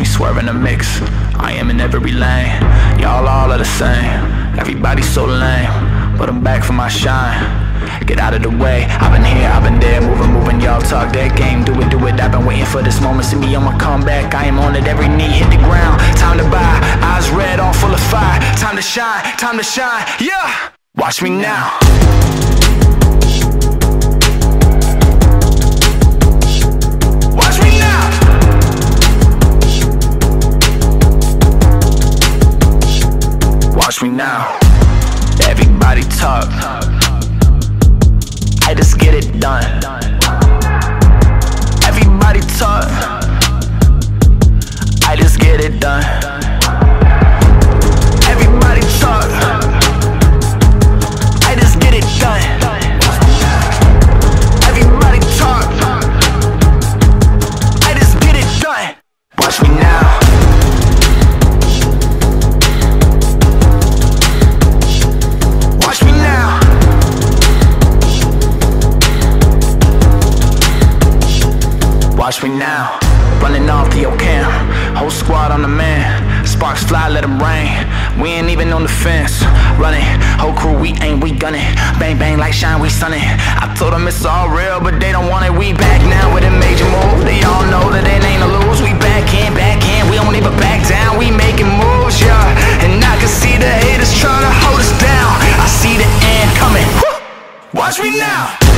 we swerving a mix. I am in every lane, y'all all are the same. Everybody's so lame, but I'm back for my shine. Get out of the way, I've been here, I've been there. Moving, y'all talk that game. Do it, I've been waiting for this moment. See me on my comeback, I am on it, every knee hit the ground. Time to buy, eyes red, all full of fire. Time to shine, yeah! Watch me now. Watch me now. Everybody talk, I just get it done. Everybody talk, I just get it done. Everybody talk, I just get it done. Everybody talk, I just get it done. Watch me now. Watch me now, running off the old cam. Whole squad on the man. Sparks fly, let them rain. We ain't even on the fence. Running, whole crew, we gunning. Bang, bang, like shine, we sunning. I told them it's all real, but they don't want it. We back now with a major move. They all know that it ain't a lose. We back in, we don't even back down. We making moves, yeah. And I can see the haters trying to hold us down. I see the end coming. Woo! Watch me now.